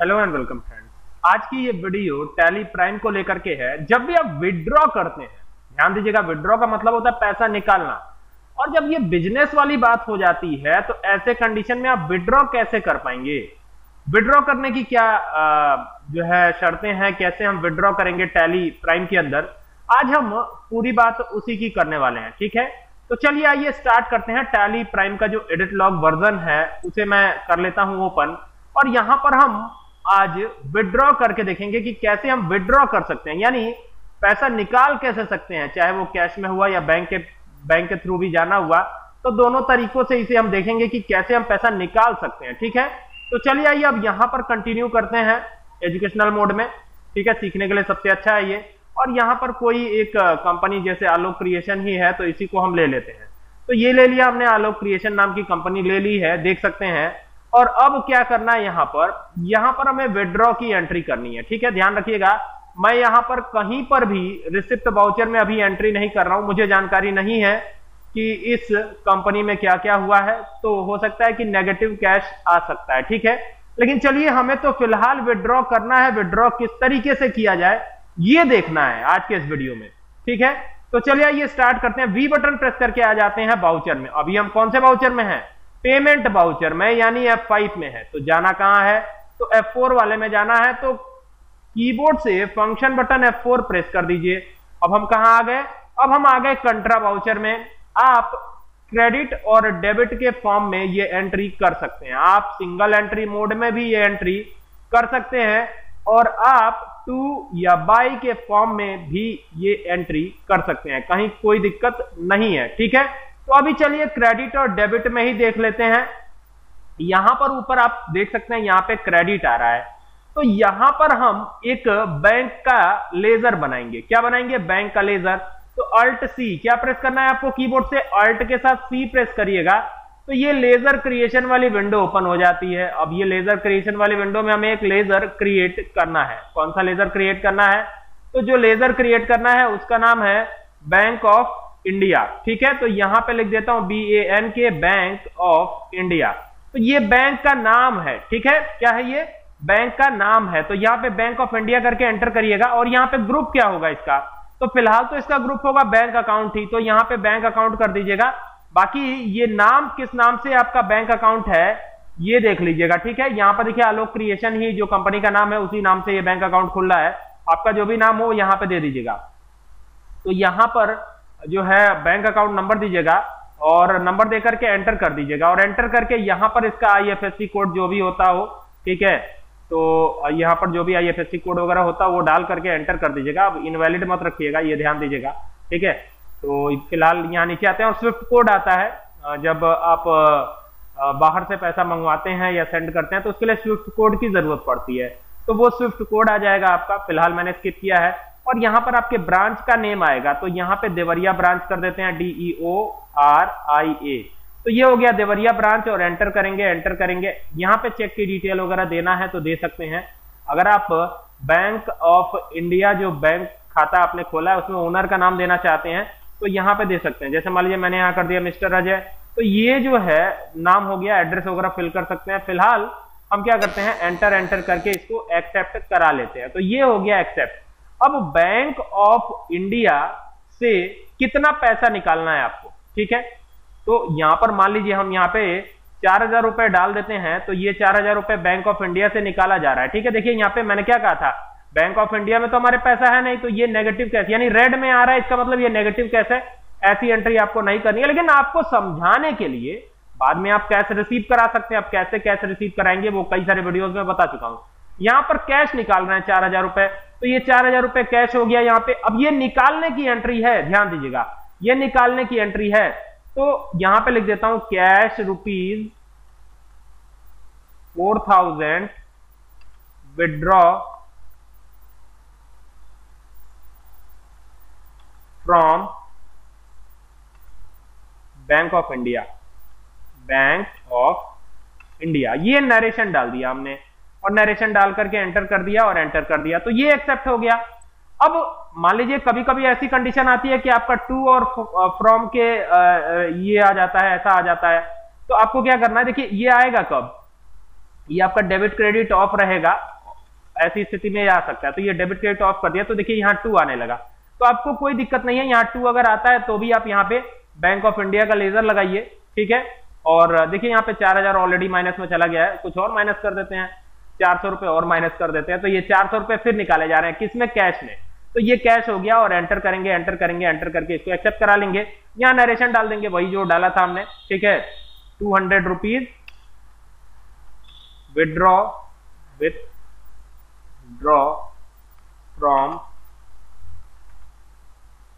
Hello and welcome friends, आज की ये वीडियो टैली प्राइम को लेकर के है। जब भी आप विड्रॉ करते हैं, ध्यान दीजिएगा, विड्रॉ का मतलब होता है पैसा निकालना, और जब ये बिजनेस वाली बात हो जाती है तो ऐसे कंडीशन में आप विड्रॉ कैसे कर पाएंगे, विड्रॉ करने की क्या जो है शर्तें हैं, कैसे हम विड्रॉ करेंगे टैली प्राइम के अंदर, आज हम पूरी बात उसी की करने वाले हैं। ठीक है, तो चलिए आइए स्टार्ट करते हैं। टैली प्राइम का जो एडिट लॉग वर्जन है उसे मैं कर लेता हूं ओपन, और यहां पर हम आज विड्रॉ करके देखेंगे कि कैसे हम विड्रॉ कर सकते हैं, यानी पैसा निकाल कैसे सकते हैं, चाहे वो कैश में हुआ या बैंक के थ्रू भी जाना हुआ, तो दोनों तरीकों से इसे हम देखेंगे कि कैसे हम पैसा निकाल सकते हैं। ठीक है, तो चलिए आइए अब यहां पर कंटिन्यू करते हैं एजुकेशनल मोड में। ठीक है, सीखने के लिए सबसे अच्छा है ये, और यहाँ पर कोई एक कंपनी जैसे आलोक क्रिएशन ही है तो इसी को हम ले लेते हैं। तो ये ले लिया हमने, आलोक क्रिएशन नाम की कंपनी ले ली है, देख सकते हैं। और अब क्या करना है, यहाँ पर हमें विड्रॉ की एंट्री करनी है। ठीक है, ध्यान रखिएगा, मैं यहाँ पर कहीं पर भी रिसिप्ट वाउचर में अभी एंट्री नहीं कर रहा हूँ, मुझे जानकारी नहीं है कि इस कंपनी में क्या क्या हुआ है, तो हो सकता है कि नेगेटिव कैश आ सकता है। ठीक है, लेकिन चलिए हमें तो फिलहाल विड्रॉ करना है, विड्रॉ किस तरीके से किया जाए ये देखना है आज के इस वीडियो में। ठीक है, तो चलिए आइए स्टार्ट करते हैं। वी बटन प्रेस करके आ जाते हैं बाउचर में। अभी हम कौन से बाउचर में हैं, पेमेंट बाउचर में, यानी F5 में है। तो जाना कहां है, तो F4 वाले में जाना है, तो कीबोर्ड से फंक्शन बटन F4 प्रेस कर दीजिए। अब हम कहां आ गए, अब हम आ गए कंट्रा बाउचर में। आप क्रेडिट और डेबिट के फॉर्म में ये एंट्री कर सकते हैं, आप सिंगल एंट्री मोड में भी ये एंट्री कर सकते हैं, और आप टू या बाय के फॉर्म में भी ये एंट्री कर सकते हैं, कहीं कोई दिक्कत नहीं है। ठीक है, तो अभी चलिए क्रेडिट और डेबिट में ही देख लेते हैं। यहां पर ऊपर आप देख सकते हैं, यहां पे क्रेडिट आ रहा है, तो यहां पर हम एक बैंक का लेजर बनाएंगे। क्या बनाएंगे, बैंक का लेजर। तो अल्ट सी, क्या प्रेस करना है आपको कीबोर्ड से, अल्ट के साथ सी प्रेस करिएगा, तो ये लेजर क्रिएशन वाली विंडो ओपन हो जाती है। अब ये लेजर क्रिएशन वाली विंडो में हमें एक लेजर क्रिएट करना है। कौन सा लेजर क्रिएट करना है, तो जो लेजर क्रिएट करना है उसका नाम है बैंक ऑफ इंडिया। ठीक है, तो यहां पे लिख देता हूं BANK, बैंक ऑफ इंडिया। तो ये बैंक का नाम है। ठीक है, क्या है, ये बैंक का नाम है। तो यहाँ पे बैंक ऑफ इंडिया करके एंटर करिएगा, और यहाँ पे ग्रुप क्या होगा इसका, तो फिलहाल तो इसका ग्रुप होगा बैंक अकाउंट ही, तो यहाँ पे बैंक अकाउंट कर दीजिएगा। बाकी ये नाम, किस नाम से आपका बैंक अकाउंट है ये देख लीजिएगा। ठीक है, यहाँ पर देखिए आलोक क्रिएशन ही जो कंपनी का नाम है उसी नाम से ये बैंक अकाउंट खुल रहा है, आपका जो भी नाम हो यहाँ पे दे दीजिएगा। तो यहाँ पर जो है बैंक अकाउंट नंबर दीजिएगा, और नंबर देकर के एंटर कर दीजिएगा, और एंटर करके यहाँ पर इसका IFSC कोड जो भी होता हो, ठीक है, तो यहाँ पर जो भी IFSC कोड वगैरह होता है वो डाल करके एंटर कर दीजिएगा। अब इनवैलिड मत रखिएगा, ये ध्यान दीजिएगा। ठीक है, तो फिलहाल यहाँ नीचे आते हैं, और स्विफ्ट कोड आता है जब आप बाहर से पैसा मंगवाते हैं या सेंड करते हैं, तो उसके लिए स्विफ्ट कोड की जरूरत पड़ती है, तो वो स्विफ्ट कोड आ जाएगा आपका। फिलहाल मैंने स्किप किया है, और यहाँ पर आपके ब्रांच का नेम आएगा, तो यहाँ पे देवरिया ब्रांच कर देते हैं, DEORIA। तो ये हो गया देवरिया ब्रांच, और एंटर करेंगे, एंटर करेंगे। यहाँ पे चेक की डिटेल वगैरह देना है तो दे सकते हैं। अगर आप बैंक ऑफ इंडिया जो बैंक खाता आपने खोला है उसमें ओनर का नाम देना चाहते हैं तो यहाँ पे दे सकते हैं। जैसे मान लीजिए मैंने यहाँ कर दिया मिस्टर अजय, तो ये जो है नाम हो गया, एड्रेस वगैरह फिल कर सकते हैं। फिलहाल हम क्या करते हैं, एंटर करके इसको एक्सेप्ट करा लेते हैं, तो ये हो गया एक्सेप्ट। अब बैंक ऑफ इंडिया से कितना पैसा निकालना है आपको, ठीक है, तो यहाँ पर मान लीजिए हम यहाँ पे 4000 रुपए डाल देते हैं, तो ये 4000 रुपए बैंक ऑफ इंडिया से निकाला जा रहा है। ठीक है, देखिए यहाँ पे मैंने क्या कहा था, बैंक ऑफ इंडिया में तो हमारे पैसा है नहीं, तो ये नेगेटिव कैश यानी रेड में आ रहा है, इसका मतलब ये नेगेटिव कैश है, ऐसी एंट्री आपको नहीं करनी है। लेकिन आपको समझाने के लिए बाद में आप कैश रिसीव करा सकते हैं, आप कैसे कैश रिसीव कराएंगे वो कई सारे वीडियोस में बता चुका हूं। यहाँ पर कैश निकालना है 4000 रुपए, तो ये 4000 रुपए कैश हो गया यहाँ पे। अब ये निकालने की एंट्री है, ध्यान दीजिएगा, ये निकालने की एंट्री है, तो यहाँ पे लिख देता हूं cash rupees 4000 withdraw From bank of India, bank of India, ये नरेशन डाल दिया हमने, और नरेशन डाल करके एंटर कर दिया, और एंटर कर दिया, तो ये एक्सेप्ट हो गया। अब मान लीजिए कभी कभी ऐसी कंडीशन आती है कि आपका टू और फ्रॉम के ये आ जाता है, ऐसा आ जाता है, तो आपको क्या करना है, देखिए ये आएगा कब, ये आपका डेबिट क्रेडिट ऑफ रहेगा, ऐसी स्थिति में आ सकता है। तो ये डेबिट क्रेडिट ऑफ कर दिया, तो देखिए यहाँ 2 आने लगा, तो आपको कोई दिक्कत नहीं है। यहाँ 2 अगर आता है तो भी आप यहाँ पे बैंक ऑफ इंडिया का लेजर लगाइए, ठीक है। और देखिए यहाँ पे 4000 ऑलरेडी माइनस में चला गया है, कुछ और माइनस कर देते हैं, 400 रुपए और माइनस कर देते हैं, तो ये 400 रुपए फिर निकाले जा रहे हैं, किसमें, कैश में। तो ये कैश हो गया और एंटर करेंगे, एंटर करेंगे, एंटर करके इसको एक्सेप्ट करा लेंगे। यहाँ नरेशन डाल देंगे वही जो डाला था हमने, ठीक है। 200 रुपीज विथड्रॉ फ्रॉम,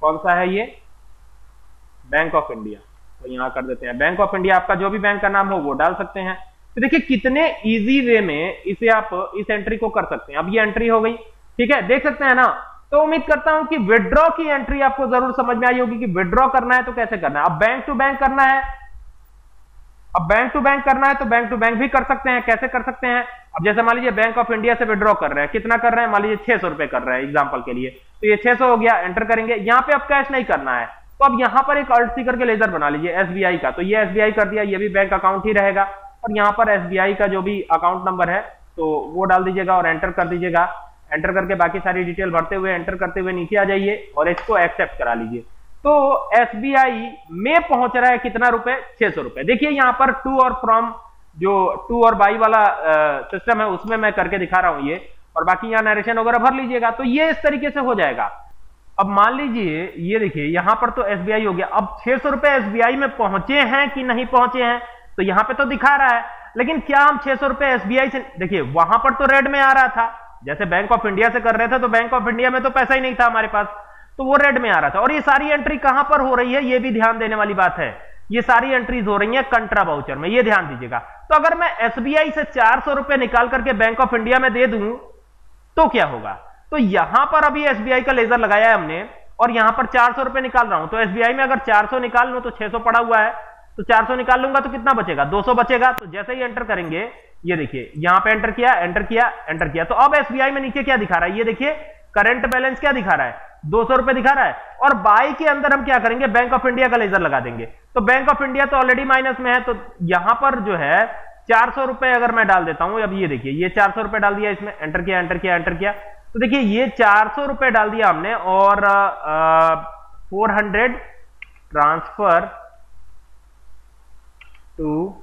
कौन सा है ये, बैंक ऑफ इंडिया, तो यहां कर देते हैं बैंक ऑफ इंडिया, आपका जो भी बैंक का नाम हो वो डाल सकते हैं। तो देखिए कितने इजी वे में इसे आप इस एंट्री को कर सकते हैं। अब ये एंट्री हो गई, ठीक है, देख सकते हैं ना। तो उम्मीद करता हूं कि विड्रॉ की एंट्री आपको जरूर समझ में आई होगी कि विड्रॉ करना है तो कैसे करना है। अब बैंक टू बैंक करना है, अब बैंक टू बैंक करना है तो बैंक टू बैंक भी कर सकते हैं। कैसे कर सकते हैं, अब जैसे मान लीजिए बैंक ऑफ इंडिया से विड्रॉ कर रहे हैं, कितना कर रहे हैं, मान लीजिए 600 रुपए कर रहे हैं एग्जाम्पल के लिए, तो ये 600 हो गया, एंटर करेंगे। यहाँ पे अब कैश नहीं करना है, तो अब यहाँ पर एक अल्ट सी करके लेजर बना लीजिए एसबीआई का, तो ये एसबीआई कर दिया, ये भी बैंक अकाउंट ही रहेगा। और यहाँ पर एसबीआई का जो भी अकाउंट नंबर है तो वो डाल दीजिएगा और एंटर कर दीजिएगा। एंटर करके बाकी सारी डिटेल भरते हुए एंटर करते हुए नीचे आ जाइए और इसको एक्सेप्ट करा लीजिए। तो एसबीआई में पहुंच रहा है कितना रुपए, 600 रुपए। देखिए यहाँ पर टू और फ्रॉम, जो टू और बाई वाला सिस्टम है उसमें मैं करके दिखा रहा हूँ ये, और बाकी यहाँ नरेशन वगैरह भर लीजिएगा, तो ये इस तरीके से हो जाएगा। अब मान लीजिए ये देखिए यहां पर तो एसबीआई हो गया, अब 600 रुपए एसबीआई में पहुंचे हैं कि नहीं पहुंचे हैं, तो यहां पे तो दिखा रहा है, लेकिन क्या हम 600 रुपए एसबीआई से, देखिए वहां पर तो रेड में आ रहा था, जैसे बैंक ऑफ इंडिया से कर रहे थे तो बैंक ऑफ इंडिया में तो पैसा ही नहीं था हमारे पास, तो वो रेड में आ रहा था। और ये सारी एंट्री कहां पर हो रही है, ये भी ध्यान देने वाली बात है, ये सारी एंट्रीज हो रही है कंट्रा वाउचर में, ये ध्यान दीजिएगा। तो अगर मैं एसबीआई से 400 रुपए निकाल करके बैंक ऑफ इंडिया में दे दूं तो क्या होगा। तो यहां पर अभी एसबीआई का लेजर लगाया है हमने और यहां पर 400 रुपए निकाल रहा हूं, तो एसबीआई में अगर 400 निकाल लूं तो 600 पड़ा हुआ है, तो 400 निकाल लूंगा तो कितना बचेगा, 200 बचेगा। तो जैसे ही एंटर करेंगे ये देखिए यहां पे एंटर किया, एंटर किया, एंटर किया, तो अब एसबीआई में नीचे क्या दिखा रहा है, ये देखिए करंट बैलेंस क्या दिखा रहा है, 200 रुपए दिखा रहा है। और बाई के अंदर हम क्या करेंगे, बैंक ऑफ इंडिया का लेजर लगा देंगे, तो बैंक ऑफ इंडिया तो ऑलरेडी माइनस में है, तो यहां पर जो है 400 रुपए अगर मैं डाल देता हूं, अब ये देखिए ये 400 रुपए डाल दिया इसमें, एंटर किया, एंटर किया, एंटर किया, तो देखिए ये 400 रुपए डाल दिया हमने और 400 transfer to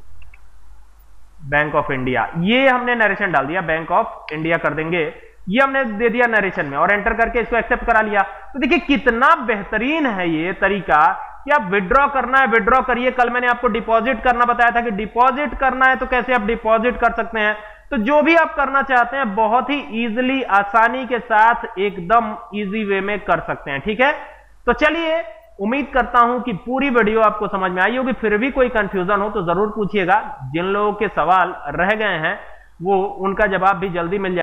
bank of India, ये हमने नरेशन डाल दिया, बैंक ऑफ इंडिया कर देंगे, ये हमने दे दिया नरेशन में और एंटर करके इसको एक्सेप्ट करा लिया। तो देखिए कितना बेहतरीन है ये तरीका कि आप विड्रॉ करना है विड्रॉ करिए। कल मैंने आपको डिपॉजिट करना बताया था कि डिपॉजिट करना है तो कैसे आप डिपॉजिट कर सकते हैं। तो जो भी आप करना चाहते हैं बहुत ही इजीली आसानी के साथ एकदम इजी वे में कर सकते हैं, ठीक है। तो चलिए उम्मीद करता हूं कि पूरी वीडियो आपको समझ में आई होगी, फिर भी कोई कंफ्यूजन हो तो जरूर पूछिएगा, जिन लोगों के सवाल रह गए हैं वो उनका जवाब भी जल्दी मिल जाएगा।